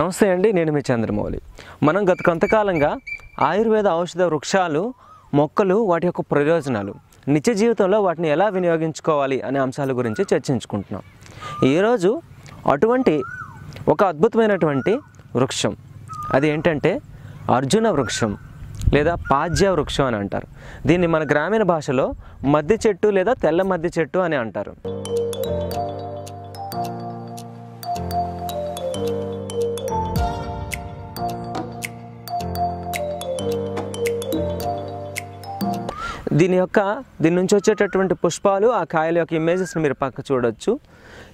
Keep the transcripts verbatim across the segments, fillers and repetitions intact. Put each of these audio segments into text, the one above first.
నమస్తే అండి, నేను మీ చంద్రమౌళి. మనం గత కొంతకాలంగా ఆయుర్వేద ఔషధ వృక్షాలు, మొక్కలు, వాటి యొక్క ప్రయోజనాలు, నిత్య జీవితంలో వాటిని ఎలా వినియోగించుకోవాలి అనే అంశాల గురించి చర్చించుకుంటున్నాం. ఈరోజు అటువంటి ఒక అద్భుతమైనటువంటి వృక్షం, అది ఏంటంటే అర్జున వృక్షం లేదా పాజ్య వృక్షం అని అంటారు. దీన్ని మన గ్రామీణ భాషలో మద్ది చెట్టు లేదా తెల్ల మద్ది చెట్టు అని అంటారు. దీని యొక్క దీని నుంచి వచ్చేటటువంటి పుష్పాలు, ఆ కాయల యొక్క ఇమేజెస్ని మీరు పక్క చూడవచ్చు.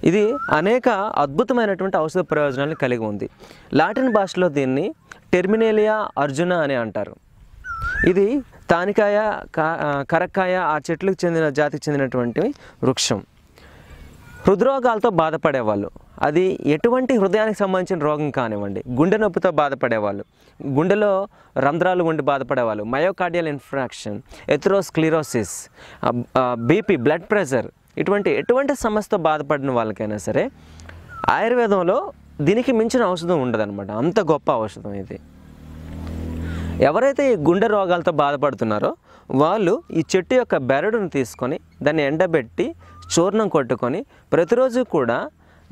ఇది అనేక అద్భుతమైనటువంటి ఔషధ ప్రయోజనాలను కలిగి ఉంది. లాటిన్ భాషలో దీన్ని టెర్మినేలియా అర్జున అని అంటారు. ఇది తానికాయ, కరక్కాయ ఆ చెట్లకు చెందిన జాతికి చెందినటువంటి వృక్షం. హృద్రోగాలతో బాధపడేవాళ్ళు, అది ఎటువంటి హృదయానికి సంబంధించిన రోగం కానివ్వండి, గుండె నొప్పితో బాధపడేవాళ్ళు, గుండెలో రంధ్రాలు ఉండి బాధపడేవాళ్ళు, myocardial infarction, atherosclerosis, BP, blood pressure, ఇటువంటి ఎటువంటి సమస్యతో బాధపడిన వాళ్ళకైనా సరే ఆయుర్వేదంలో దీనికి మించిన ఔషధం ఉండదన్నమాట. అంత గొప్ప ఔషధం ఇది. ఎవరైతే ఈ గుండె రోగాలతో బాధపడుతున్నారో వాళ్ళు ఈ చెట్టు యొక్క బెరడును తీసుకొని దాన్ని ఎండబెట్టి చూర్ణం కొట్టుకొని ప్రతిరోజు కూడా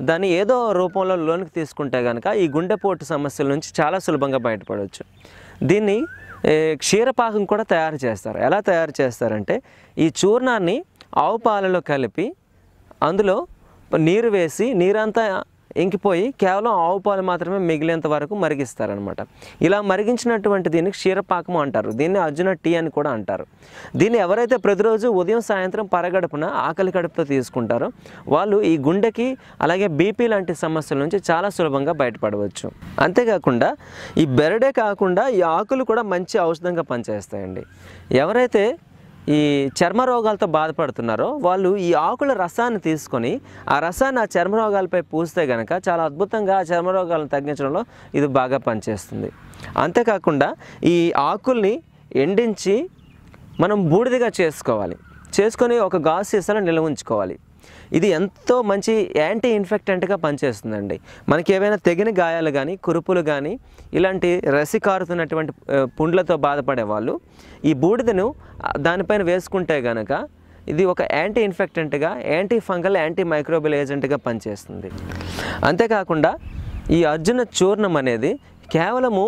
దాన్ని ఏదో రూపంలో లోనికి తీసుకుంటే కనుక ఈ గుండెపోటు సమస్యల నుంచి చాలా సులభంగా బయటపడవచ్చు. దీన్ని క్షీరపాకం కూడా తయారు చేస్తారు. ఎలా తయారు చేస్తారంటే, ఈ చూర్ణాన్ని ఆవు పాలలో కలిపి అందులో నీరు వేసి నీరంతా ఇంకిపోయి కేవలం ఆవు పాలు మాత్రమే మిగిలేంత వరకు మరిగిస్తారనమాట. ఇలా మరిగించినటువంటి దీన్ని క్షీరపాకము అంటారు. దీన్ని అర్జున టీ అని కూడా అంటారు. దీన్ని ఎవరైతే ప్రతిరోజు ఉదయం, సాయంత్రం పరగడుపున ఆకలి కడుపుతో తీసుకుంటారో వాళ్ళు ఈ గుండెకి అలాగే బీపీ లాంటి సమస్యల నుంచి చాలా సులభంగా బయటపడవచ్చు. అంతేకాకుండా ఈ బెరడే కాకుండా ఈ ఆకులు కూడా మంచి ఔషధంగా పనిచేస్తాయండి. ఎవరైతే ఈ చర్మ రోగాలతో బాధపడుతున్నారో వాళ్ళు ఈ ఆకుల రసాన్ని తీసుకొని ఆ రసాన్ని ఆ చర్మ రోగాలపై పూస్తే కనుక చాలా అద్భుతంగా ఆ చర్మ రోగాలను తగ్గించడంలో ఇది బాగా పనిచేస్తుంది. అంతేకాకుండా ఈ ఆకుల్ని ఎండించి మనం బూడిదగా చేసుకోవాలి, చేసుకొని ఒక గాజు సీసాలో నిల్వ ఉంచుకోవాలి. ఇది ఎంతో మంచి యాంటీ ఇన్ఫెక్టెంట్గా పనిచేస్తుందండి. మనకి ఏవైనా తెగిన గాయాలు కానీ, కురుపులు కానీ, ఇలాంటి రసి కారుతున్నటువంటి పుండ్లతో బాధపడే వాళ్ళు ఈ బూడిదను దానిపైన వేసుకుంటే కనుక ఇది ఒక యాంటీ ఇన్ఫెక్టెంట్గా, యాంటీ ఫంగల్, యాంటీ మైక్రోబియల్ ఏజెంట్గా పనిచేస్తుంది. అంతేకాకుండా ఈ అర్జున చూర్ణం అనేది కేవలము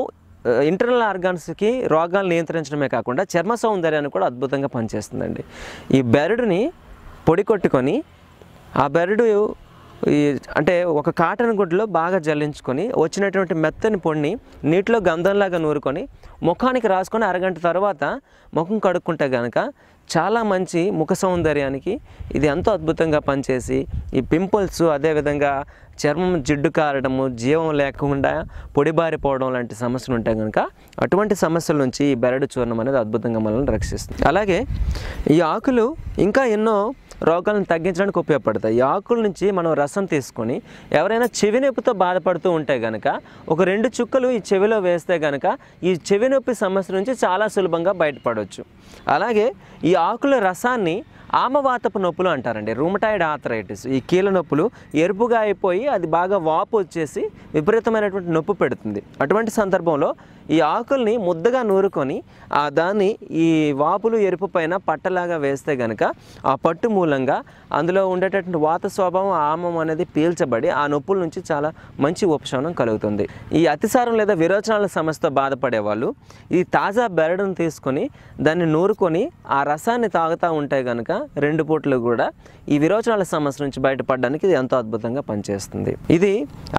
ఇంటర్నల్ ఆర్గాన్స్కి రోగాలు నియంత్రించడమే కాకుండా చర్మ సౌందర్యాన్ని కూడా అద్భుతంగా పనిచేస్తుందండి. ఈ బెరడుని పొడి కొట్టుకొని ఆ బెరడు అంటే ఒక కాటన్ గుడ్డలో బాగా జల్లించుకొని వచ్చినటువంటి మెత్తని పొడిని నీటిలో గంధంలాగా నూరుకొని ముఖానికి రాసుకొని అరగంట తర్వాత ముఖం కడుక్కుంటే కనుక చాలా మంచి ముఖ సౌందర్యానికి ఇది ఎంతో అద్భుతంగా పనిచేసి ఈ పింపుల్స్, అదేవిధంగా చర్మం జిడ్డు కారడము, జీవం లేకుండా పొడిబారిపోవడం లాంటి సమస్యలు ఉంటాయి కనుక అటువంటి సమస్యల నుంచి ఈ బెరడు చూర్ణం అనేది అద్భుతంగా మనల్ని రక్షిస్తుంది. అలాగే ఈ ఆకులు ఇంకా ఎన్నో రోగాలను తగ్గించడానికి ఉపయోగపడతాయి. ఈ ఆకుల నుంచి మనం రసం తీసుకొని ఎవరైనా చెవి నొప్పితో బాధపడుతూ ఉంటే కనుక ఒక రెండు చుక్కలు ఈ చెవిలో వేస్తే కనుక ఈ చెవి నొప్పి సమస్య నుంచి చాలా సులభంగా బయటపడవచ్చు. అలాగే ఈ ఆకుల రసాన్ని ఆమవాతపు నొప్పులు అంటారండి, రూమటాయిడ్ ఆర్థరైటిస్. ఈ కీళ్ళ నొప్పులు ఎరుపుగా అయిపోయి అది బాగా వాపు వచ్చేసి విపరీతమైనటువంటి నొప్పి పెడుతుంది. అటువంటి సందర్భంలో ఈ ఆకుల్ని ముద్దగా నూరుకొని ఆ దాన్ని ఈ వాపులు ఎరుపు పైన పట్టలాగా వేస్తే కనుక ఆ పట్టు మూలంగా అందులో ఉండేటటువంటి వాత స్వభావం, ఆమం అనేది పీల్చబడి ఆ నొప్పుల నుంచి చాలా మంచి ఉపశమనం కలుగుతుంది. ఈ అతిసారం లేదా విరోచనాల సమస్యతో బాధపడే వాళ్ళు ఈ తాజా బెరడును తీసుకొని దాన్ని నూరుకొని ఆ రసాన్ని తాగుతూ ఉంటే కనుక రెండు పూటలు కూడా ఈ విరోచనాల సమస్య నుంచి బయటపడడానికి ఇది ఎంతో అద్భుతంగా పనిచేస్తుంది. ఇది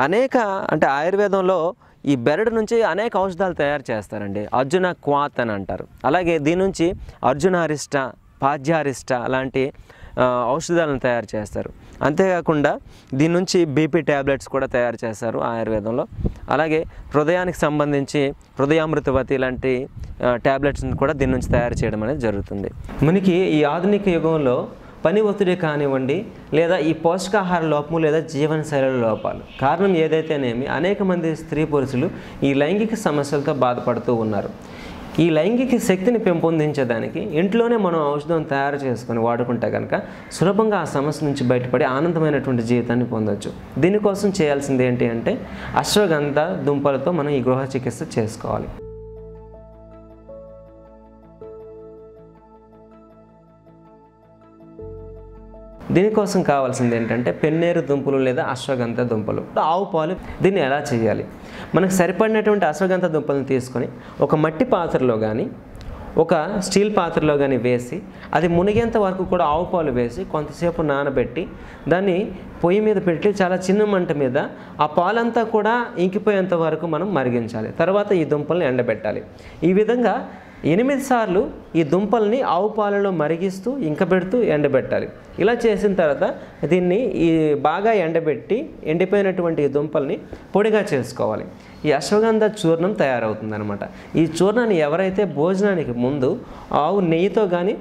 అనేక అంటే ఆయుర్వేదంలో ఈ బెరడు నుంచి అనేక ఔషధాలు తయారు చేస్తారండి. అర్జున క్వాత్ అని అంటారు. అలాగే దీని నుంచి అర్జునారిష్ట, పాజ్యారిష్ట లాంటి ఔషధాలను తయారు చేస్తారు. అంతేకాకుండా దీని నుంచి బీపీ ట్యాబ్లెట్స్ కూడా తయారు చేస్తారు ఆయుర్వేదంలో. అలాగే హృదయానికి సంబంధించి హృదయామృతవతి లాంటి ట్యాబ్లెట్స్ని కూడా దీని నుంచి తయారు చేయడం అనేది జరుగుతుంది. మనకి ఈ ఆధునిక యుగంలో పని ఒత్తిడి కానివ్వండి, లేదా ఈ పోషకాహార లోపము లేదా జీవనశైలి లోపాలు కారణం ఏదైతేనేమి అనేక మంది స్త్రీ పురుషులు ఈ లైంగిక సమస్యలతో బాధపడుతూ ఉన్నారు. ఈ లైంగిక శక్తిని పెంపొందించడానికి ఇంట్లోనే మనం ఔషధం తయారు చేసుకొని వాడుకుంటే గనుక సులభంగా ఆ సమస్య నుంచి బయటపడి ఆనందమైనటువంటి జీవితాన్ని పొందొచ్చు. దీని కోసం చేయాల్సింది ఏంటి అంటే అశ్వగంధ దుంపలతో మనం ఈ గృహ చికిత్స చేసుకోవాలి. దీనికోసం కావాల్సింది ఏంటంటే పెన్నేరు దుంపలు లేదా అశ్వగంధ దుంపలు, ఆవు పాలు. దీన్ని ఎలా చేయాలి? మనకు సరిపడినటువంటి అశ్వగంధ దుంపలను తీసుకొని ఒక మట్టి పాత్రలో కానీ ఒక స్టీల్ పాత్రలో కానీ వేసి అది మునిగేంత వరకు కూడా ఆవు పాలు వేసి కొంతసేపు నానబెట్టి దాన్ని పొయ్యి మీద పెట్టి చాలా చిన్న మంట మీద ఆ పాలంతా కూడా ఇంకిపోయేంత వరకు మనం మరిగించాలి. తర్వాత ఈ దుంపలను ఎండబెట్టాలి. ఈ విధంగా ఎనిమిది సార్లు ఈ దుంపల్ని ఆవు పాలలో మరిగిస్తూ ఇంకా పెడుతూ ఎండబెట్టాలి. ఇలా చేసిన తర్వాత దీన్ని ఈ బాగా ఎండబెట్టి ఎండిపోయినటువంటి ఈ దుంపల్ని పొడిగా చేసుకోవాలి. ఈ అశ్వగంధ చూర్ణం తయారవుతుందన్నమాట. ఈ చూర్ణాన్ని ఎవరైతే భోజనానికి ముందు ఆవు నెయ్యితో కానీ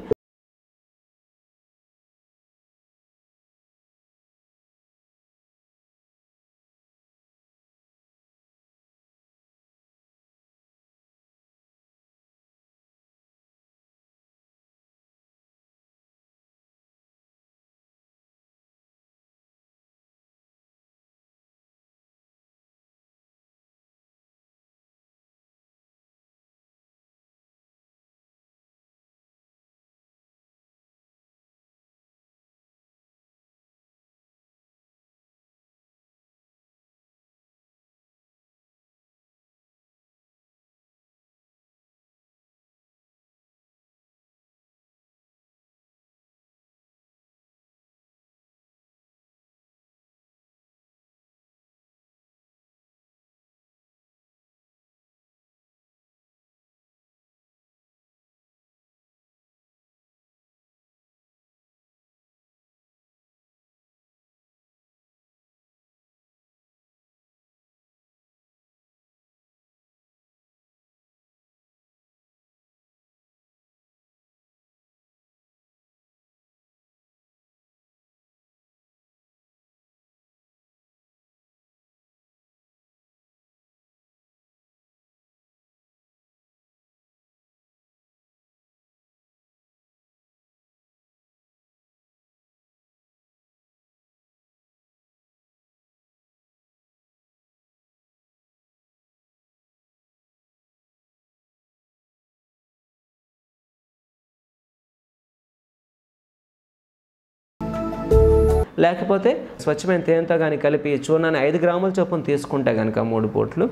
లేకపోతే స్వచ్ఛమైన తేనెతో కానీ కలిపి చూర్ణాన్ని ఐదు గ్రాముల చొప్పున తీసుకుంటే కనుక మూడు పూట్లు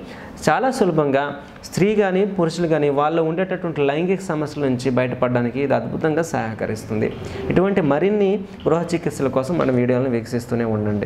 చాలా సులభంగా స్త్రీ కానీ పురుషులు కానీ వాళ్ళు ఉండేటటువంటి లైంగిక సమస్యల నుంచి బయటపడడానికి ఇది అద్భుతంగా సహకరిస్తుంది. ఇటువంటి మరిన్ని గృహ చికిత్సల కోసం మన వీడియోలను వీక్షిస్తూనే ఉండండి.